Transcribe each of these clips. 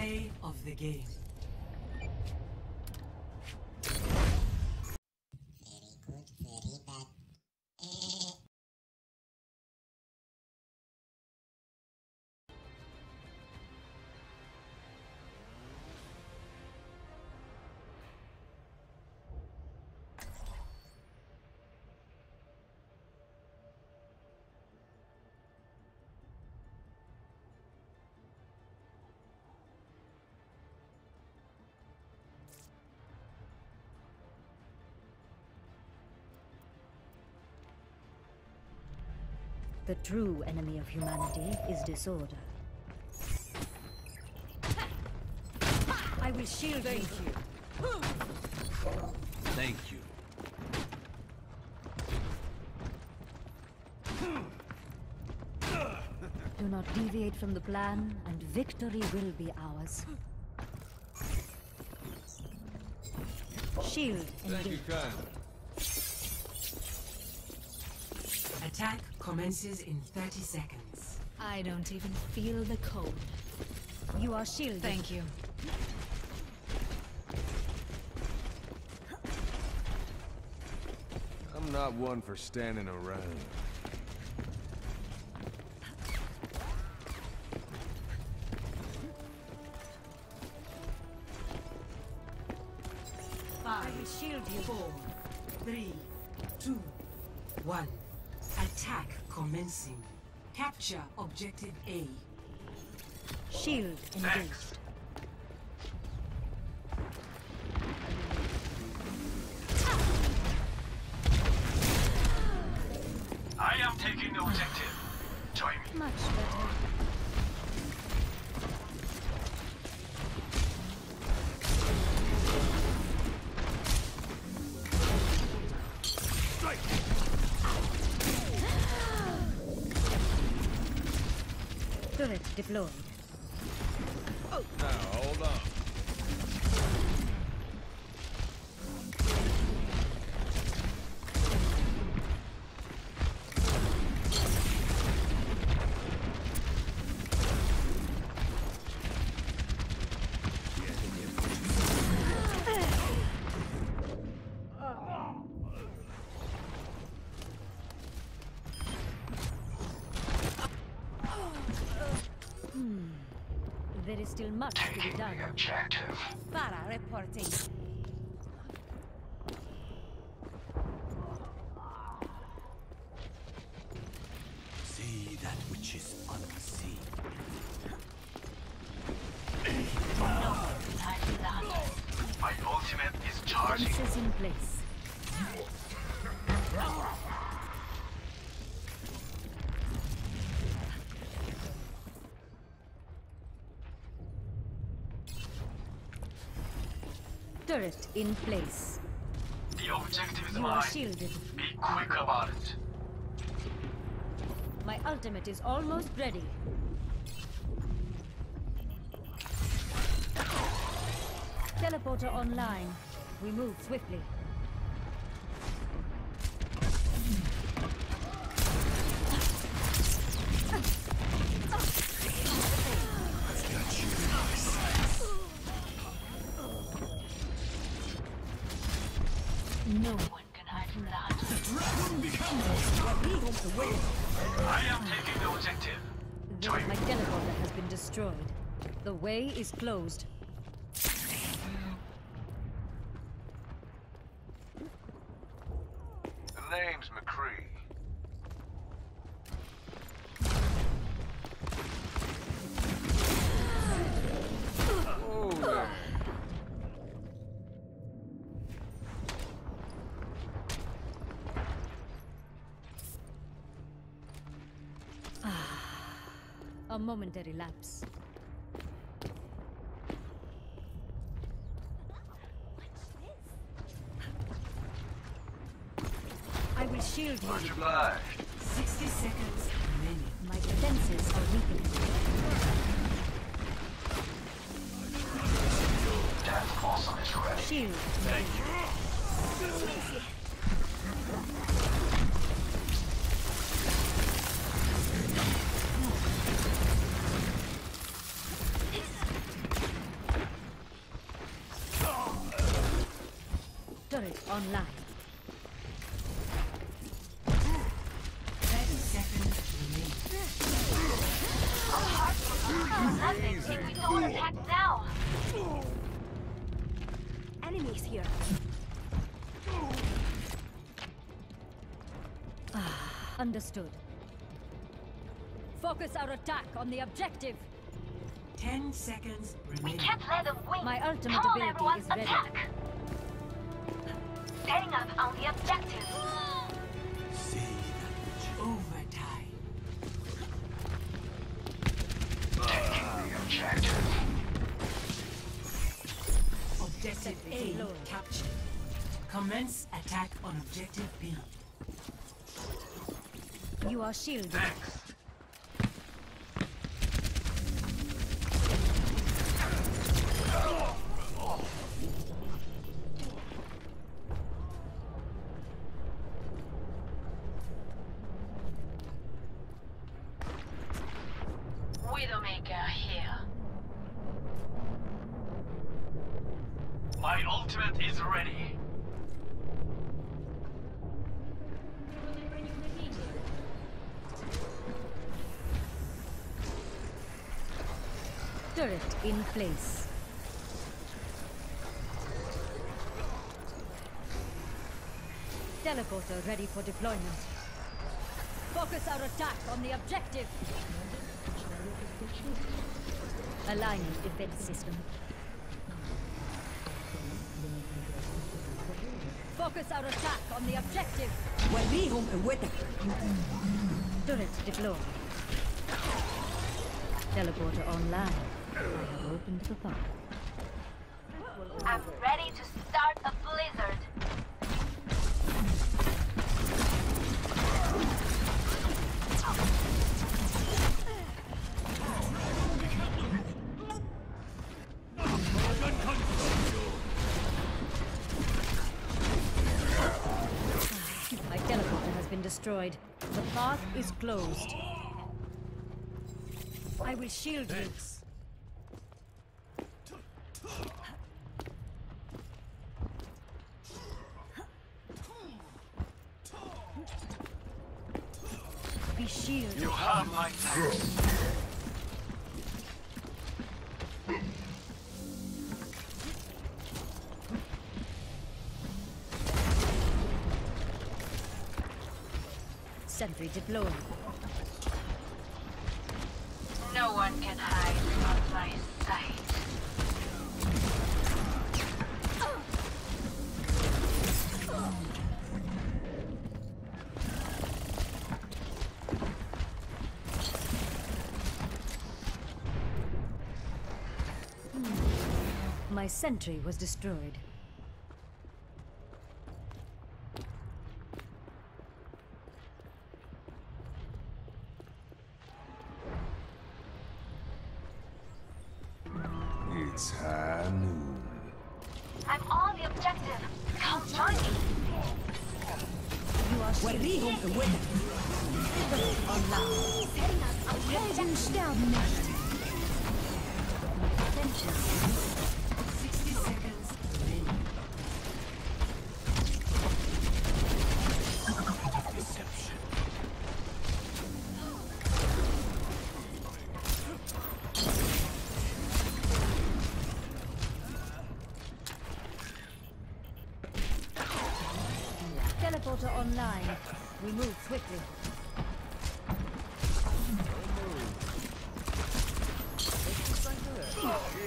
Play of the game. Very good, very bad. The true enemy of humanity is disorder. I will shield you. Thank you. Do not deviate from the plan, and victory will be ours. Shield engaged. Attack commences in 30 seconds. I don't even feel the cold. You are shielded. Thank you. I'm not one for standing around. I will shield you. 4, 3, 2, 1. Attack commencing. Capture objective A. Shield engaged. I am taking the objective. Join me. Much better. Deployed. Oh. Now, hold on. There is still much to be done. Objective. Para reporting. See that which is unseen. My ultimate is charging. Defenses in place. Turret in place. The objective is mine. Shielded. Be quick about it. My ultimate is almost ready. Teleporter online. We move swiftly. No one can hide from that. The dragon becomes the way. I am taking the objective. Join my teleporter has been destroyed. The way is closed. The name's McCree. A momentary lapse. I will shield you. Much obliged. 60 seconds remaining. My defenses are weakened. Death Blossom is ready. Shield. Thank you. online. Enemies here. Understood. Focus our attack on the objective. 10 seconds remaining. We can't let them win. My ultimate ability is ready. Setting up on the objective. Say that overtime. Taking the objective. Objective A captured. Commence attack on objective B. You are shielded. Thanks. Widowmaker here. My ultimate is ready. Turret in place. Teleporter ready for deployment. Focus our attack on the objective. Aligning defense system. Focus our attack on the objective. Turret deployed. Teleporter online. I opened the thumb. I'm ready to start a blizzard. My teleporter has been destroyed. The path is closed. I will shield you. Be shielded. You have my thanks. Sentry deployed. No one can hide from my sight. My sentry was destroyed. It's high noon. I'm on the objective. Come join me. You are shielded. 60 seconds. Teleporter online. We move quickly.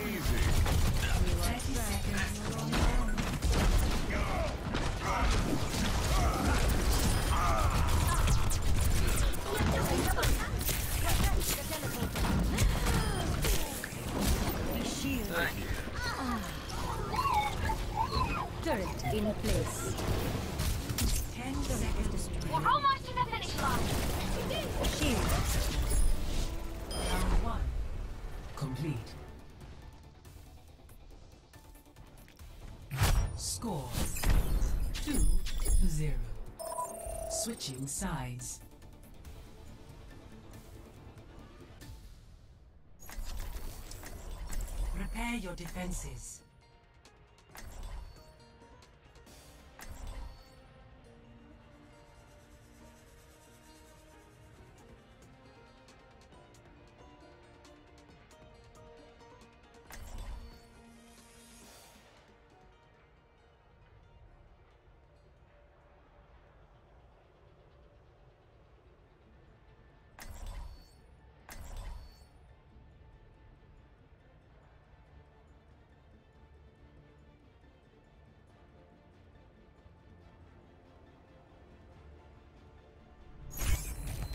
Easy. Thank you. Turret in place. We're almost to the finish line. Round one. Complete. Score 2-0. Switching sides. Prepare your defenses.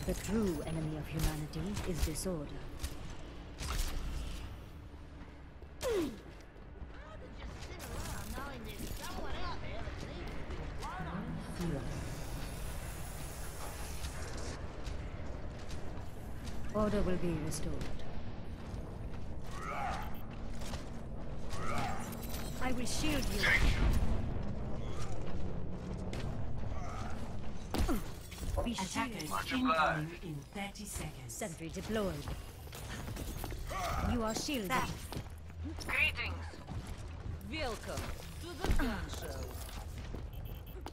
The true enemy of humanity is disorder. Order will be restored. I will shield you. Be shielded. Incoming in 30 seconds. Sentry deployed. You are shielded. Greetings. Welcome to the gun show.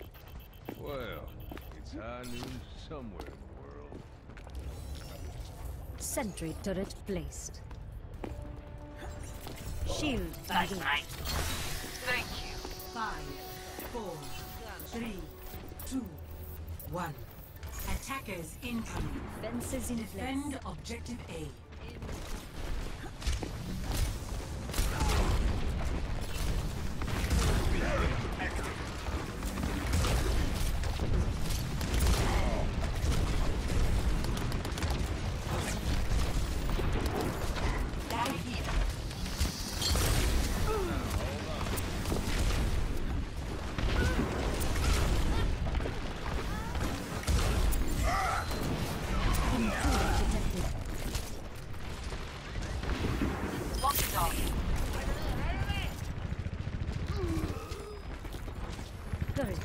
Well, it's high noon somewhere in the world. Sentry turret placed. Shield engaged. Thank you. 5, 4, 3, 2, 1. Attackers incoming. Fences in place. Defend objective A.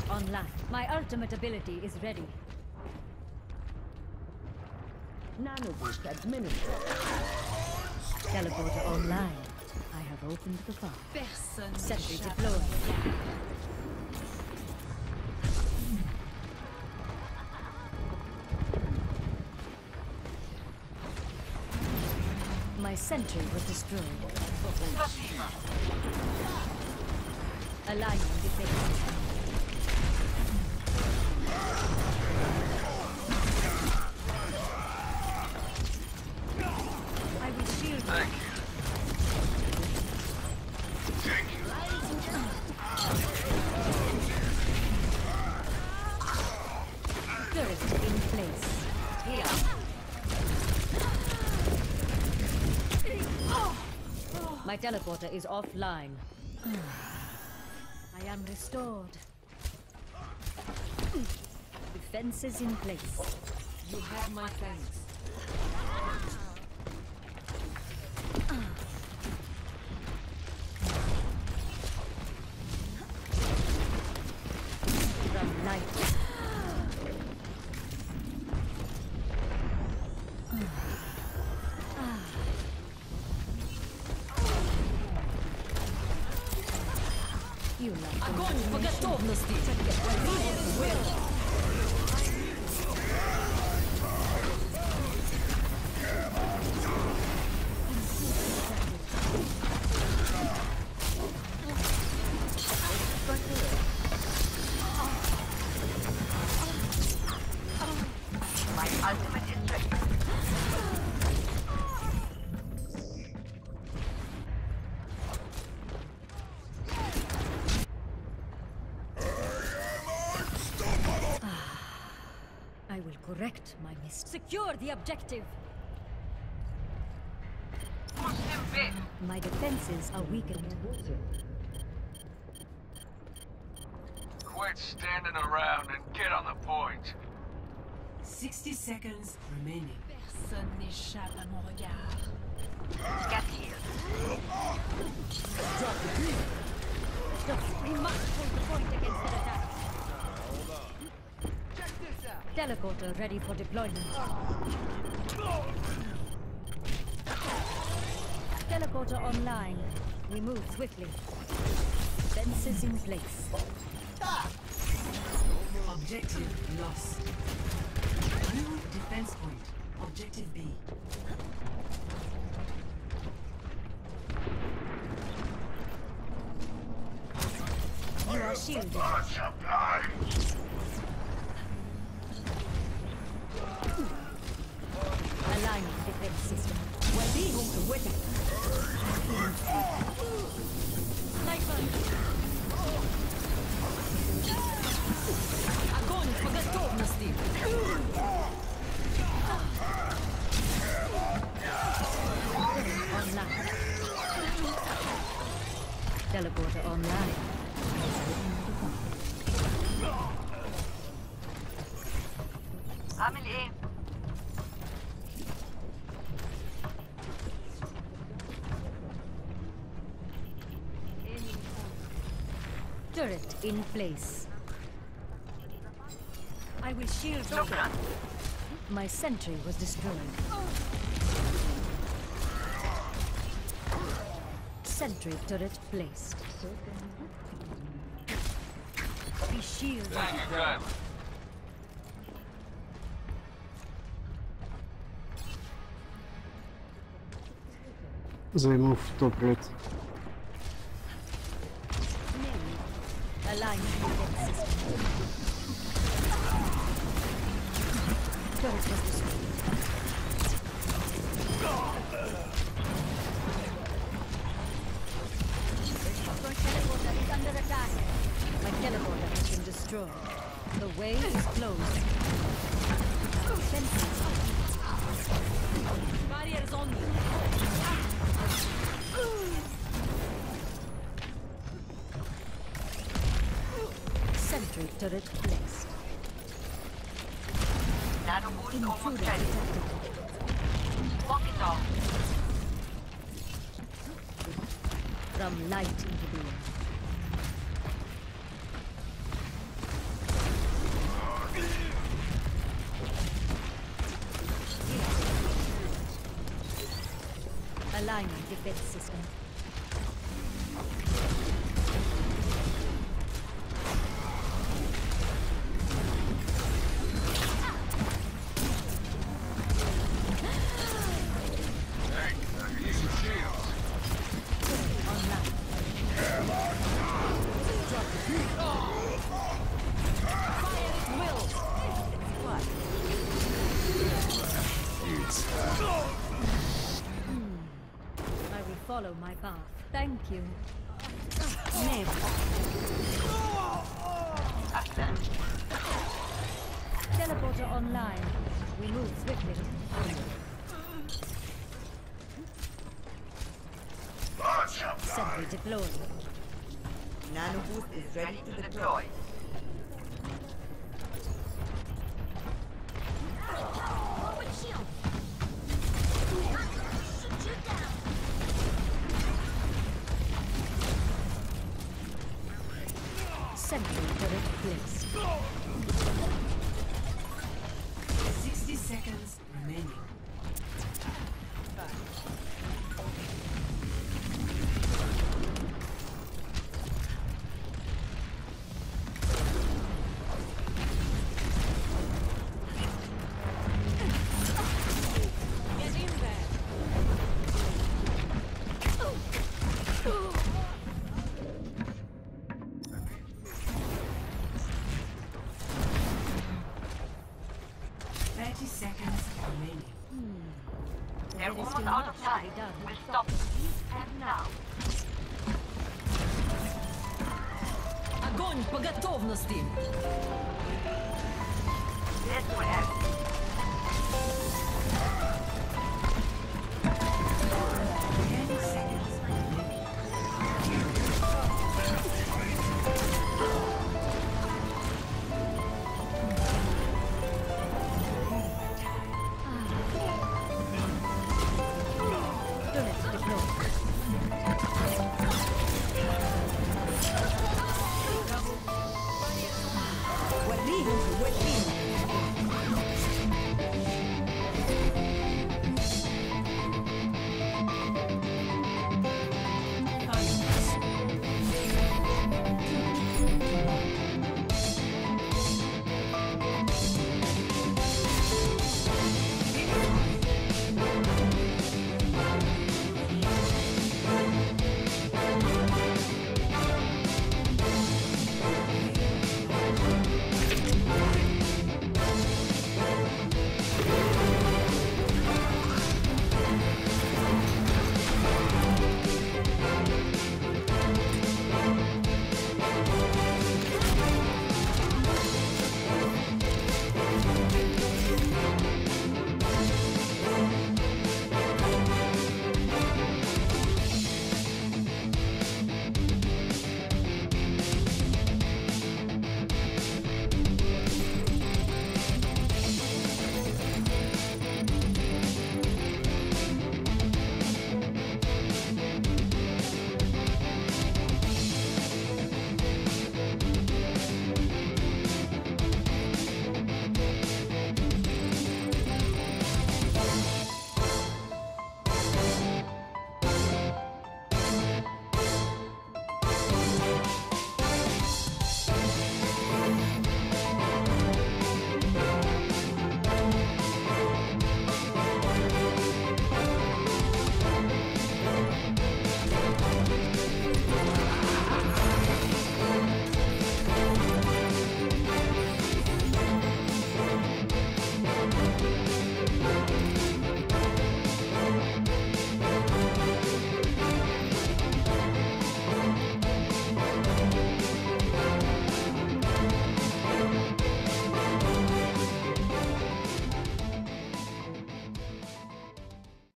Online. My ultimate ability is ready. Nanoboost administered. Teleporter online. I have opened the file. Sentry deployed. My sentry was destroyed. Aligning defense. My teleporter is offline. I am restored. Defenses in place. You have my thanks. From night. Огонь по готовности! Correct my mistake. Secure the objective. My defenses are weakened. Quit standing around and get on the point. 60 seconds remaining. Personne n'échappe à mon regard. Got here. We must hold the point against the attack. Teleporter ready for deployment. Teleporter online. We move swiftly. Fences in place. Objective lost. New defense point. Objective B. You are shielded. System. Well, we hold the weapon. Sniper! Огонь по готовности! Teleporter online. Amelie. Turret in place. I will shield open. My sentry was destroyed. Sentry turret placed. Be shielded. They move top red. Aligned with the system. Turret was destroyed. My teleporter is under attack. My teleporter has been destroyed. The way is closed. Barrier is on me. Sentry turret placed. Intruder detected. Walk it off. From light. Aligning defense system. Follow my path. Thank you. Teleporter online. We move swiftly. Sentry deployed. Nanobot is ready to deploy. Sentry turret placed. 60 seconds remaining. По готовности. Let's go ahead.